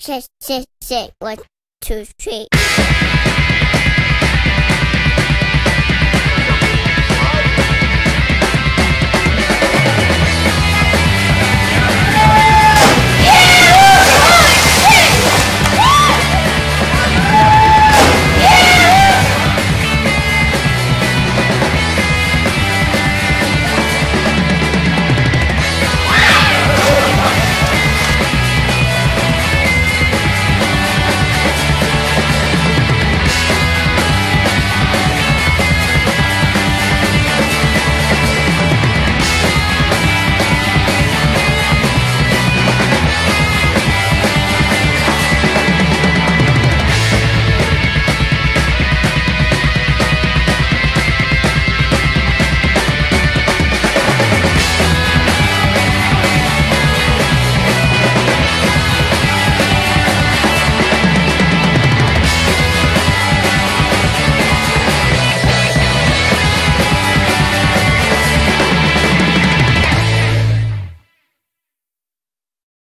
Shake, shake, shake. 1, 2, 3.